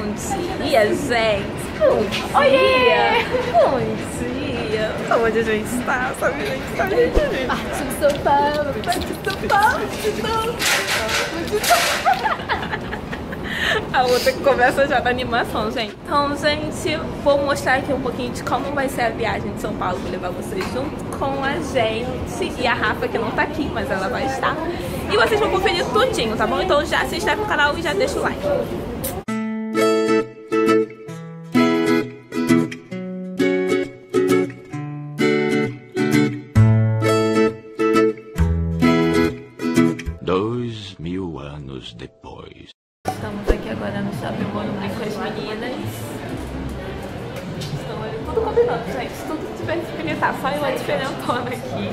Bom dia, gente! Bom dia! Onde a gente está? Sabe, gente? Parte de São Paulo! A outra que começa já na animação, gente. Então, gente, vou mostrar aqui um pouquinho de como vai ser a viagem de São Paulo. Vou levar vocês junto com a gente e a Rafa, que não tá aqui, mas ela vai estar. E vocês vão conferir tudinho, tá bom? Então já se inscreve no canal e já deixa o like. Estamos aqui agora no shopping Morumbi com as meninas. Tudo combinando, gente. Tudo diversificado. Só eu a diferentona aqui.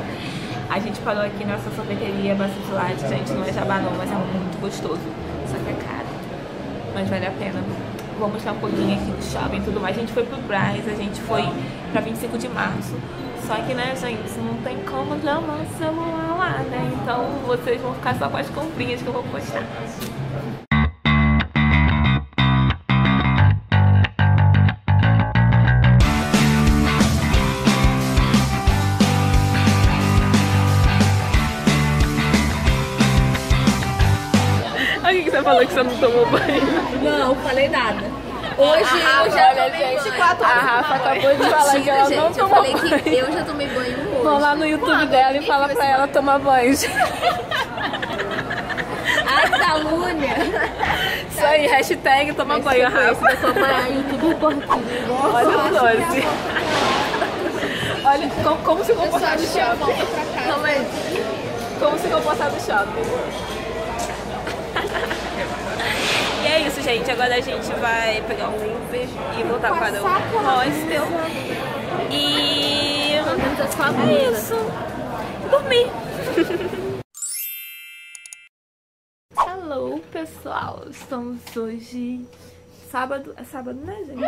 A gente parou aqui nessa sorveteria bastante light, gente. Não é jabá não, mas é muito gostoso. Só que é caro. Mas vale a pena. Vou mostrar um pouquinho aqui do shopping e tudo mais. A gente foi pro Brás, a gente foi pra 25 de março. Só que, né, gente, não tem como gravar o celular lá, né? Então vocês vão ficar só com as comprinhas que eu vou postar. Você falou que você não tomou banho. Não, falei nada. Hoje eu já tomei 24 horas. A Rafa acabou de falar que ela não tomou banho. Eu falei que eu já tomei banho hoje. Vão lá no YouTube dela e fala pra ela tomar banho. A calúnia. Isso aí, hashtag toma banho, Rafa. Olha o doce. Olha como se comportar no shopping. Como se comportar no shopping. E é isso, gente. Agora a gente vai pegar um Uber e voltar para o hostel. E é isso. Dormir. Hello, pessoal. Estamos hoje... Sábado. É sábado, né, gente?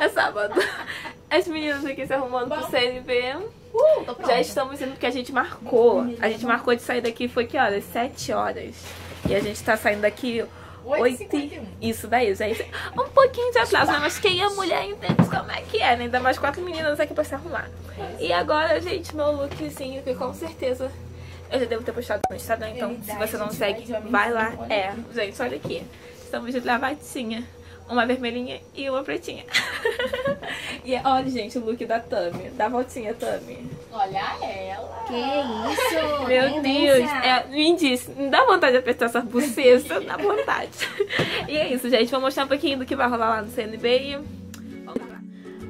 É sábado. As meninas aqui se arrumando pro CNB. Já estamos indo porque a gente marcou. A gente marcou de sair daqui foi que horas? 7 horas. E a gente tá saindo daqui 8h51. Isso daí, gente. Um pouquinho de atraso, né? Mas quem é mulher entende como é que é, né? Ainda mais 4 meninas aqui pra se arrumar. E agora, gente, meu lookzinho que com certeza eu já devo ter postado no Instagram. Então, se você não segue, vai lá. É, gente, olha aqui. Estamos de gravatinha. Uma vermelhinha e uma pretinha. E olha, gente, o look da Thammy. Dá voltinha, Thammy. Olha ela. Que isso. Meu Deus. É, me diz, não dá vontade de apertar essa buceta. Dá vontade. E é isso, gente. Vou mostrar um pouquinho do que vai rolar lá no CNB. E... vamos lá.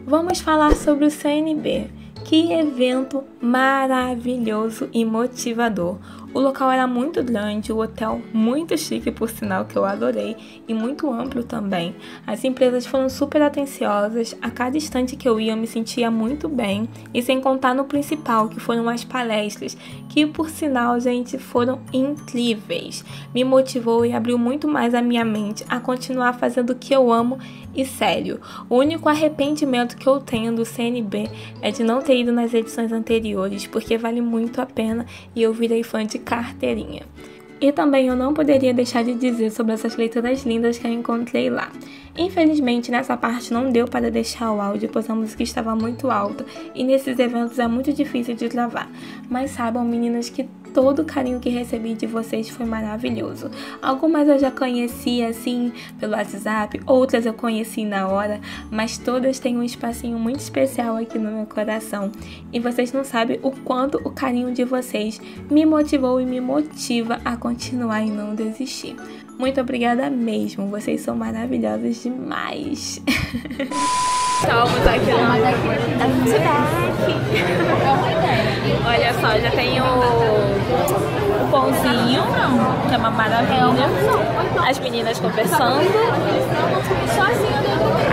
Vamos falar sobre o CNB. Que evento maravilhoso e motivador. O local era muito grande, o hotel muito chique, por sinal, que eu adorei, e muito amplo também. As empresas foram super atenciosas, a cada instante que eu ia eu me sentia muito bem, e sem contar no principal, que foram as palestras, que por sinal, gente, foram incríveis. Me motivou e abriu muito mais a minha mente a continuar fazendo o que eu amo, e sério, o único arrependimento que eu tenho do CNB é de não ter ido nas edições anteriores, porque vale muito a pena e eu virei fã de carteirinha. E também eu não poderia deixar de dizer sobre essas leituras lindas que eu encontrei lá. Infelizmente nessa parte não deu para deixar o áudio, pois a música estava muito alta e nesses eventos é muito difícil de gravar. Mas saibam, meninas, que todo o carinho que recebi de vocês foi maravilhoso. Algumas eu já conhecia assim pelo WhatsApp, outras eu conheci na hora, mas todas têm um espacinho muito especial aqui no meu coração. E vocês não sabem o quanto o carinho de vocês me motivou e me motiva a continuar e não desistir. Muito obrigada mesmo, vocês são maravilhosas demais. Estamos aqui no Liberdade. Olha só, já tem o pãozinho, que é uma maravilha. As meninas conversando.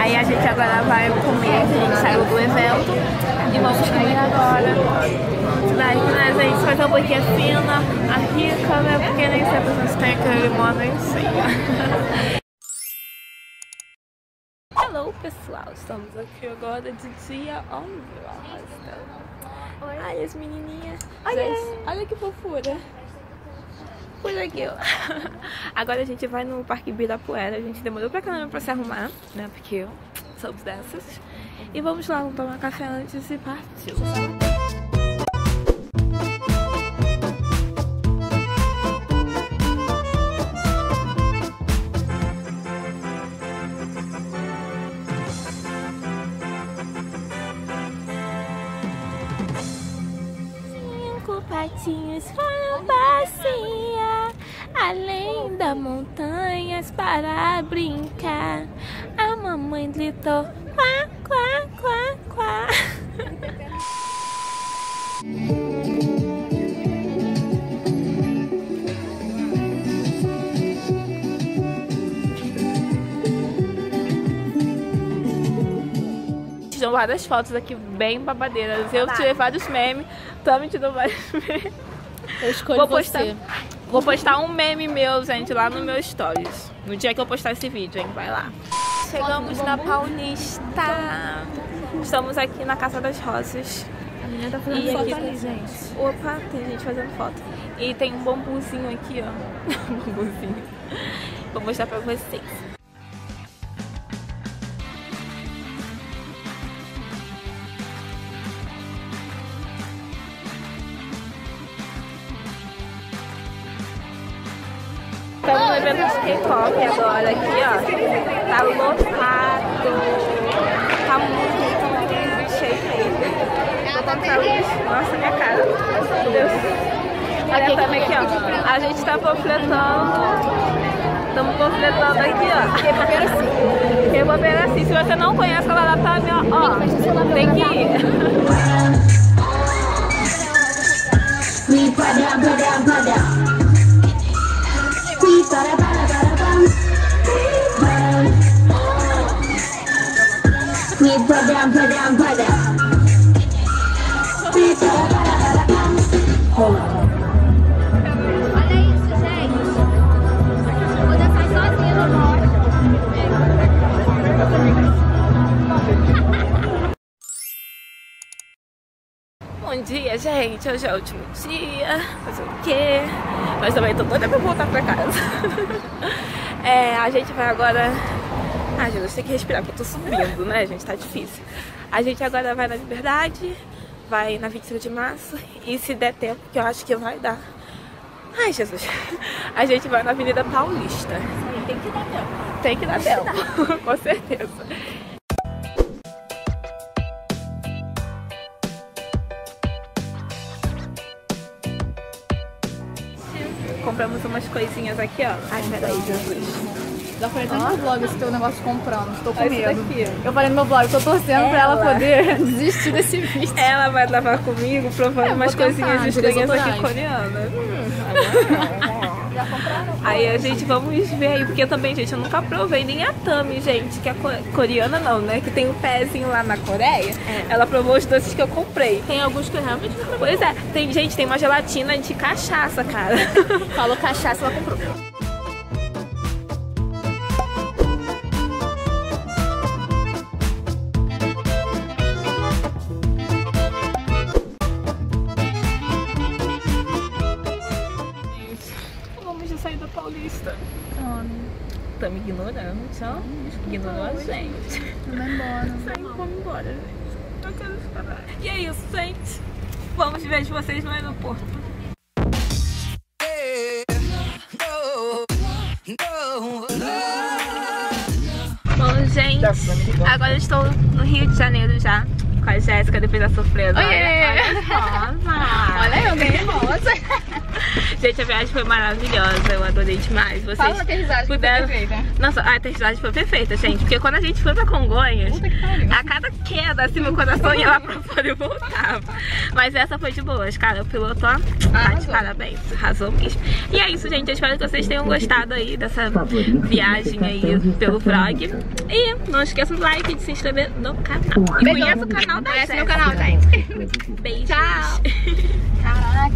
Aí a gente agora vai comer, a gente saiu do evento. E vamos comer agora. Daí, né, gente, vai ter um pouquinho a fina, a rica, né, porque nem sempre a gente tem aquele limão em cima. Hello, pessoal, estamos aqui agora de dia on rosa. Ai, as menininhas. Olha, gente, olha que fofura. coisa aqui, ó. Agora a gente vai no Parque Ibirapuera. A gente demorou pra caramba pra se arrumar, né? Porque eu soube dessas. E vamos lá, vamos tomar café antes e partiu. Patinhos foram passear além das montanhas para brincar. A mamãe gritou quá, quá, quá, quá. Tirou várias fotos aqui bem babadeiras. Eu tirei vários memes. Thammy tirou vários memes. Eu escolho você. Vou postar um meme meu, gente, lá no meu stories. No dia que eu postar esse vídeo, hein? Vai lá. Chegamos na Paulista. Estamos aqui na Casa das Rosas. A menina tá fazendo foto ali, gente. Opa, tem gente fazendo foto. E tem um bambuzinho aqui, ó. Um bambuzinho. Vou mostrar pra vocês. Estamos no evento de KPOP agora aqui, ó. Tá lotado. Tá muito cheio mesmo. Vou contar luz. Nossa, minha cara. Meu Deus. Olha também aqui, ó. A gente tá panfletando. Estamos panfletando aqui, ó. KPOP era assim. Se você não conhece, ela lá pra mim, ó. Tem que ir. Bom dia, gente. Hoje é o último dia. Fazer o quê? Mas também tô doida pra voltar pra casa. A gente vai agora... Ah, gente, eu tenho que respirar porque eu tô subindo, né, gente? Tá difícil. A gente agora vai na Liberdade, vai na 25 de Março e se der tempo, que eu acho que vai dar. Ai, Jesus. A gente vai na Avenida Paulista. Sim, tem que dar tempo. Tem que dar tempo, com certeza. Compramos umas coisinhas aqui, ó. Ai, peraí, Jesus. Já falei até no meu blog esse teu negócio comprando, estou com medo. Eu falei no meu blog, estou torcendo pra ela poder desistir desse vídeo. Ela vai lavar comigo, provando umas coisinhas estranhas aqui coreanas. Já compraram? Aí a gente, vamos ver aí, porque também, gente, eu nunca provei nem a Thammy, gente, que é coreana não, né? Que tem um pezinho lá na Coreia. É. Ela provou os doces que eu comprei. Tem alguns que eu realmente não provei. Pois é, tem, gente, tem uma gelatina de cachaça, cara. Falou cachaça, ela comprou. Tá me ignorando, só ignorou a gente. Vamos embora. Vamos embora, gente. Eu quero ficar lá. E é isso, gente. Vamos ver vocês no aeroporto. Bom, gente, agora eu estou no Rio de Janeiro já. Com a Jéssica, depois da surpresa. Olha eu ganhei rosa. Gente, a viagem foi maravilhosa, eu adorei demais. Vocês fala, a aterrissagem puderam... foi perfeita. Nossa, a aterrissagem foi perfeita, gente. Porque quando a gente foi pra Congonhas, a cada queda, assim, meu coração ia lá pra fora e voltava. Mas essa foi de boas, cara. O piloto, ó, de parabéns, arrasou mesmo. E é isso, gente. Eu espero que vocês tenham gostado aí dessa viagem aí pelo vlog. E não esqueçam do like e de se inscrever no canal. E conheça o canal da Jéssica. Meu canal, gente. Beijos. Tchau. Caraca.